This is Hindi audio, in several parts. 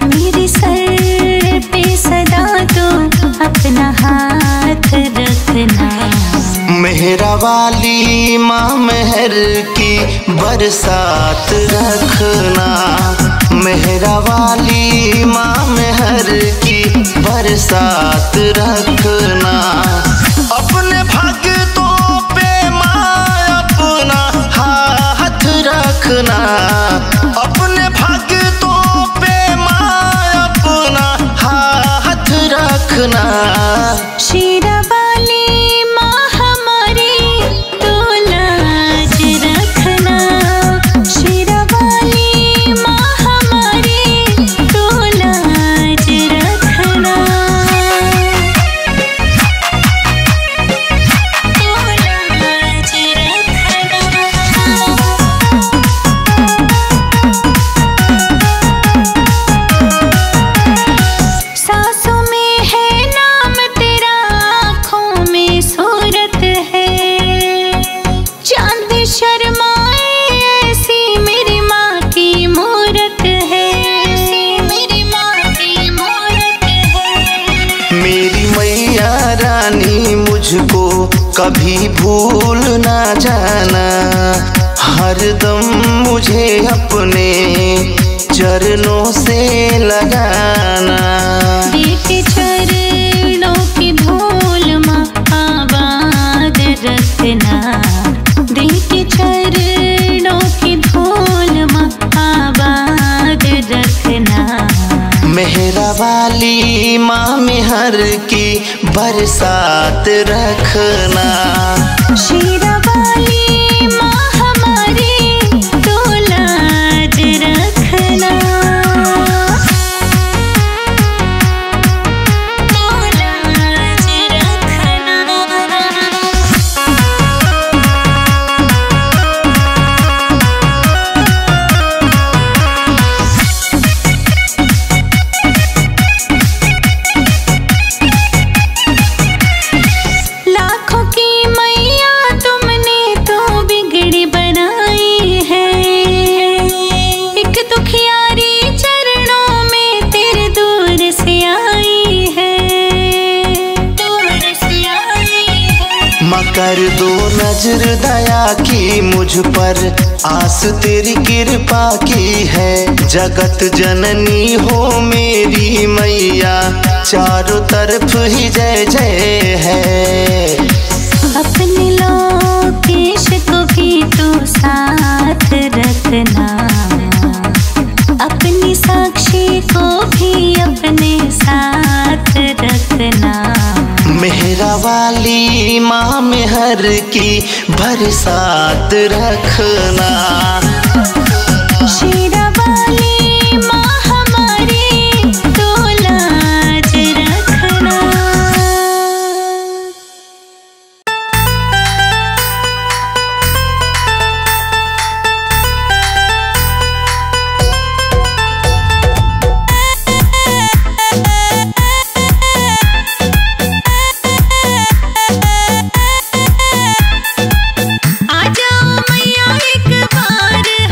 मेरे सर पे सदा तो अपना हाथ रखना। मेहरा वाली माँ मेहर की बरसात रखना, मेहरा वाली माँ मेहर की बरसात रखना। अपने भक्तों पे माँ अपना हाथ रखना, अपने शीरा वाली माँ हमारी तो लाज रखना, शीरा वाली माँ हमारी तो लाज रखना, तो लाज रखना। सासों में है मुझको कभी भूल ना जाना, हरदम मुझे अपने चरणों से लगाना। देखिए चरणों की धूल माँ आबाद रखना, देखिए चरणों की धूल माँ आबाद रखना। मेहरा वाली माँ मेहर की बरसात रखना, शीरा वाली माँ हमारी तो लाज रखना, तो लाज रखना। कर दो नजर दया की, मुझ पर आस तेरी कृपा की है। जगत जननी हो मेरी मैया, चारों तरफ ही जय जय है। अपने लोकेश को भी तो साथ रखना, अपनी साक्षी को भी अपने साथ रखना। मेहरा वाली माँ मेहर की बरसात रखना, शीरा वाली माँ हमारी तो लाज रखना। आ जाओ मैया एक बार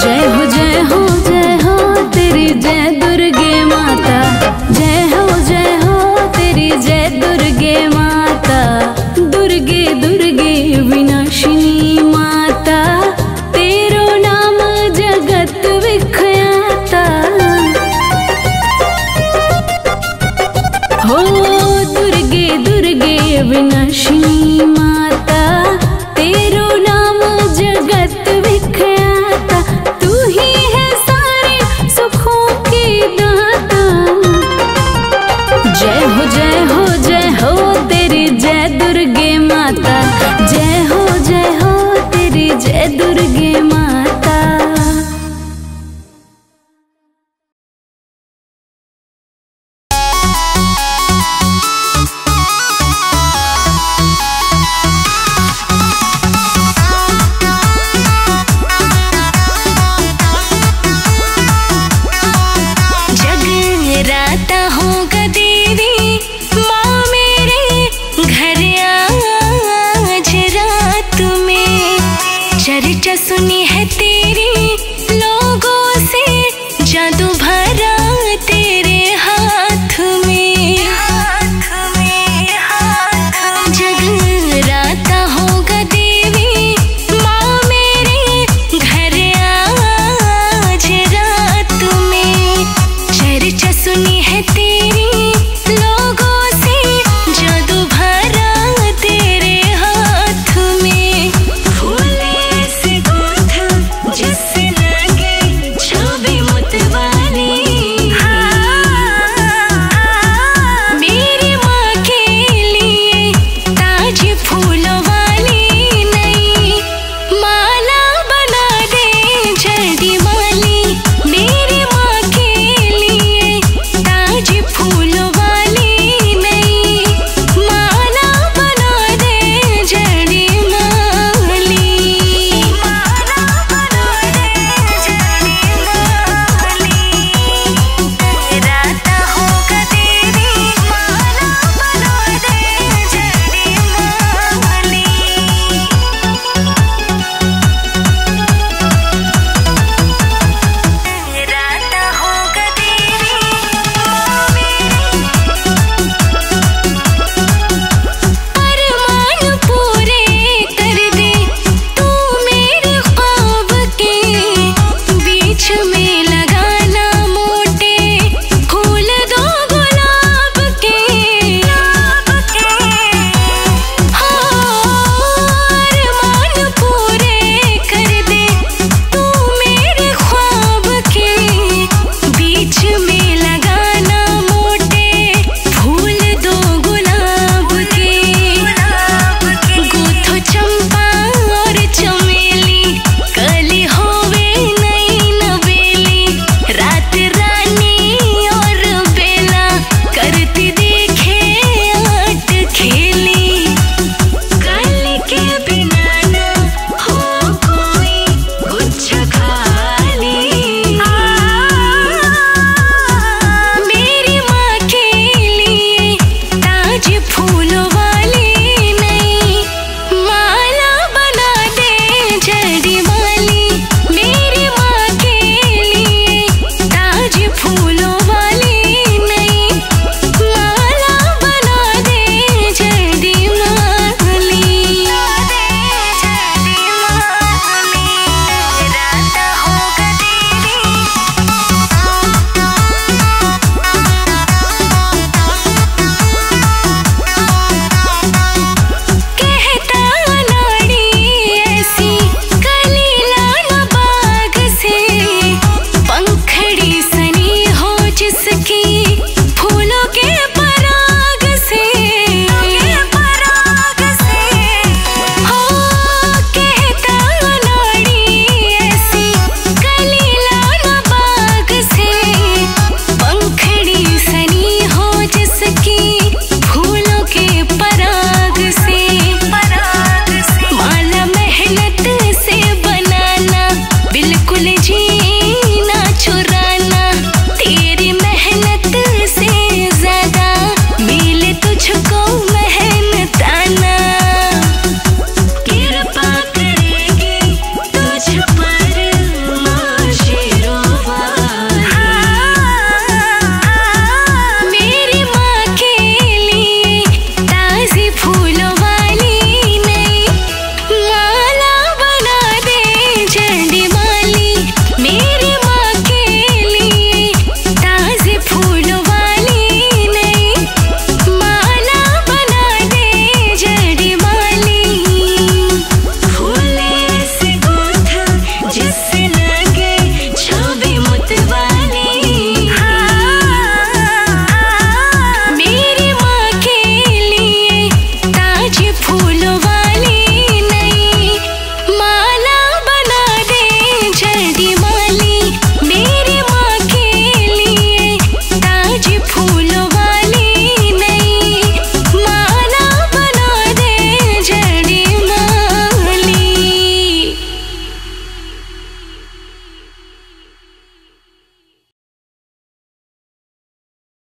जय हो।